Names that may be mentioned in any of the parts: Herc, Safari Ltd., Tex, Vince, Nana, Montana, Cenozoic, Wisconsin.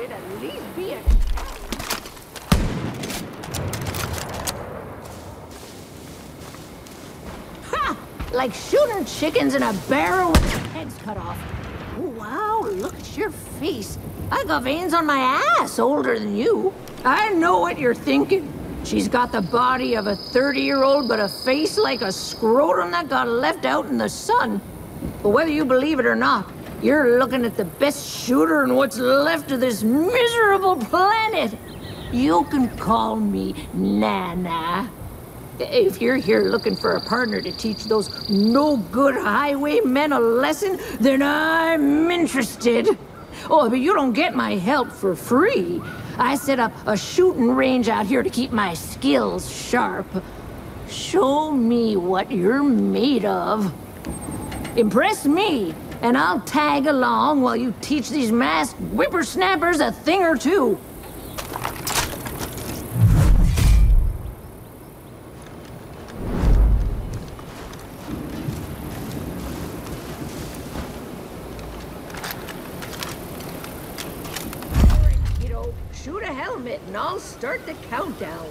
it'd at least be a... Ha! Like shooting chickens in a barrel with their heads cut off. Wow, look at your face. I got veins on my ass older than you. I know what you're thinking. She's got the body of a 30-year-old, but a face like a scrotum that got left out in the sun. But whether you believe it or not, you're looking at the best shooter on what's left of this miserable planet. You can call me Nana. If you're here looking for a partner to teach those no-good highwaymen a lesson, then I'm interested. Oh, but you don't get my help for free. I set up a shooting range out here to keep my skills sharp. Show me what you're made of. Impress me, and I'll tag along while you teach these masked whippersnappers a thing or two. Shoot a helmet and I'll start the countdown.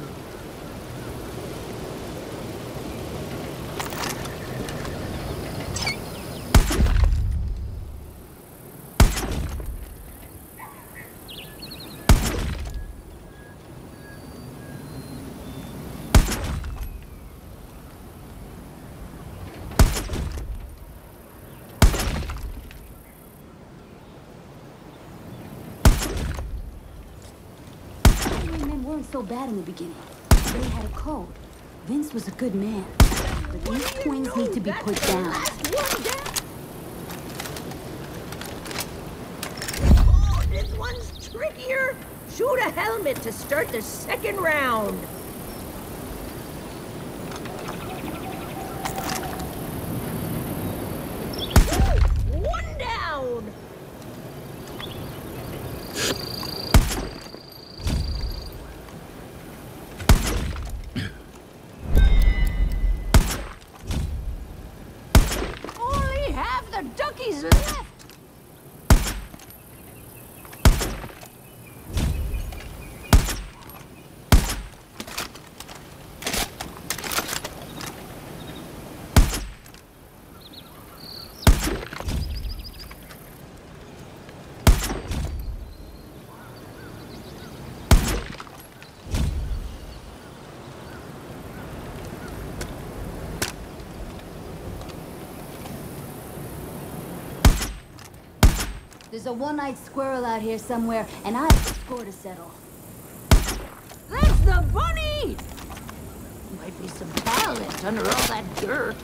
So bad in the beginning. They had a code. Vince was a good man. But these twins need to be put down. Oh, this one's trickier. Shoot a helmet to start the second round. One down. There's a one-eyed squirrel out here somewhere, and I've got a score to settle. That's the bunny! Might be some talent under all that dirt.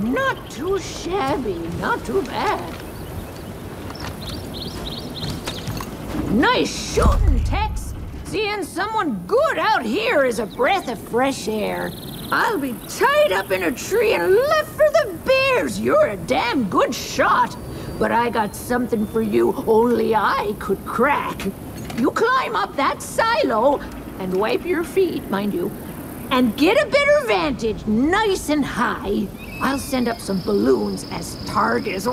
Not too shabby, not too bad. Nice shooting, Tex! Seeing someone good out here is a breath of fresh air. I'll be tied up in a tree and left for the bears. You're a damn good shot. But I got something for you only I could crack. You climb up that silo and wipe your feet, mind you, and get a better vantage, nice and high. I'll send up some balloons as targets. You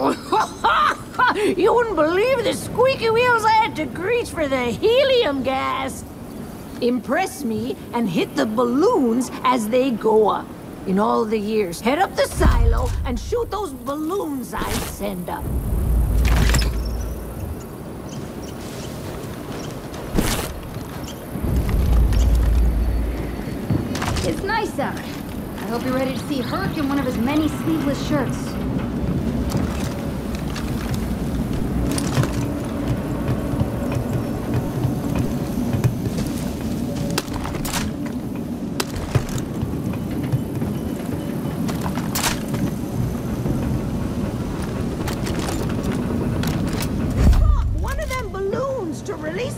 wouldn't believe the squeaky wheels I had to grease for the helium gas. Impress me and hit the balloons as they go up. In all the years, head up the silo and shoot those balloons I send up. It's nice out. I hope you're ready to see Herc in one of his many sleeveless shirts.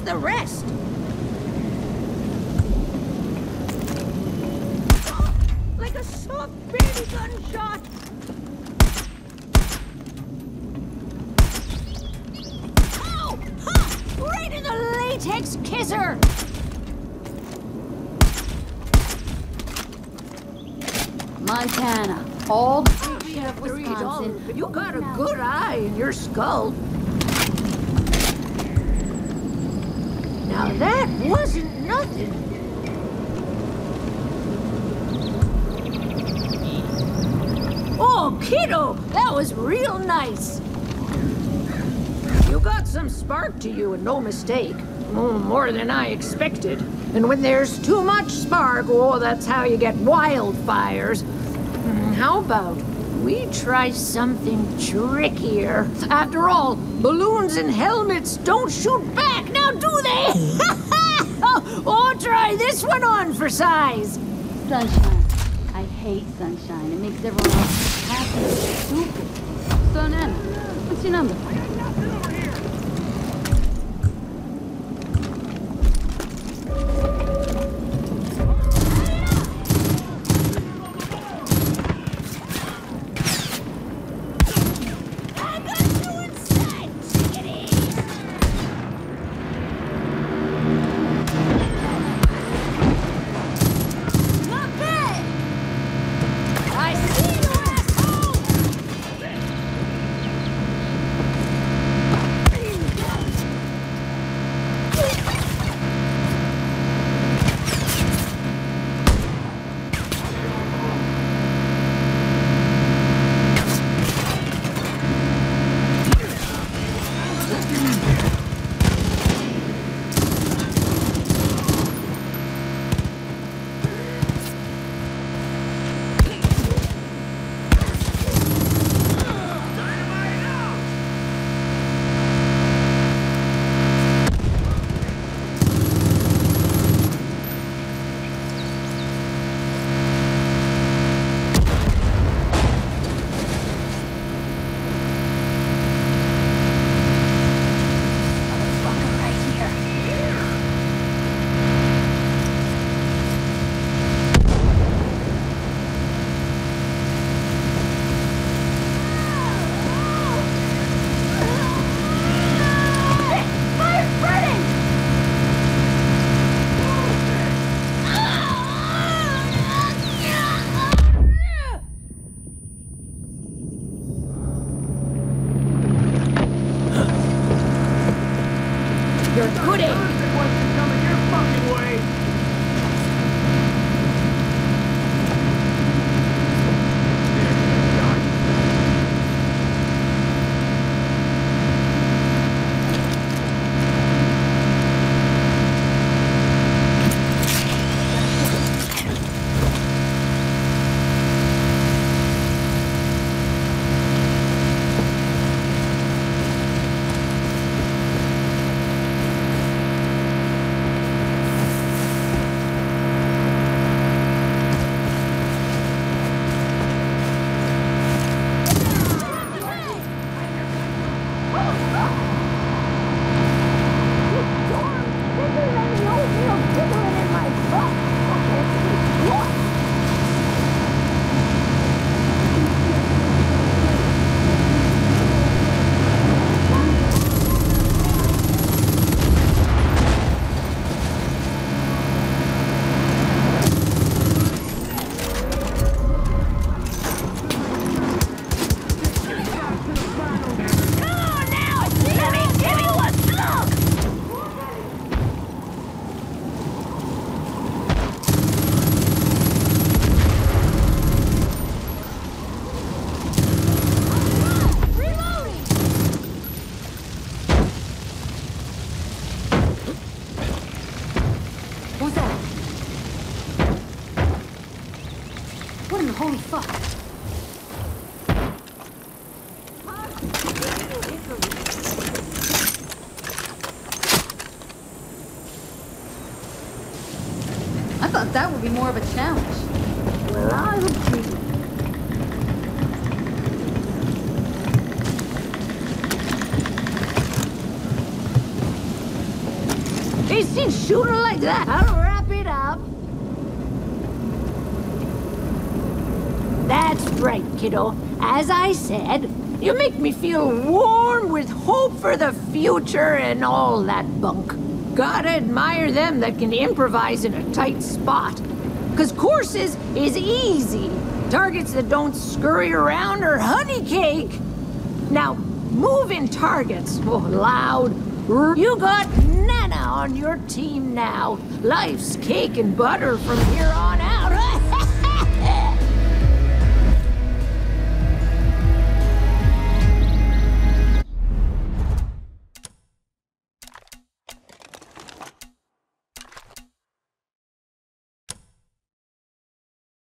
The rest. Oh, like a soft baby gunshot. Ow! Ha! Right in the latex kisser. Montana, all state of Wisconsin. You got a good eye in your skull. Now that wasn't nothing. Oh, kiddo, that was real nice. You got some spark to you and no mistake. Oh, more than I expected. And when there's too much spark, oh, that's how you get wildfires. How about we try something trickier? After all, balloons and helmets don't shoot back, now do they? Oh, try this one on for size. Sunshine. I hate sunshine. It makes everyone else happy and stupid. So, Nana, what's your number? I got nothing over here. That would be more of a challenge. Well, I would treat you. He's seen shooting like that. I'll wrap it up. That's right, kiddo. As I said, you make me feel warm with hope for the future and all that bunk. Gotta admire them that can improvise in a tight spot. 'Cause courses is easy. Targets that don't scurry around are honey cake. Now, moving targets. Oh, loud. You got Nana on your team now. Life's cake and butter from here on out.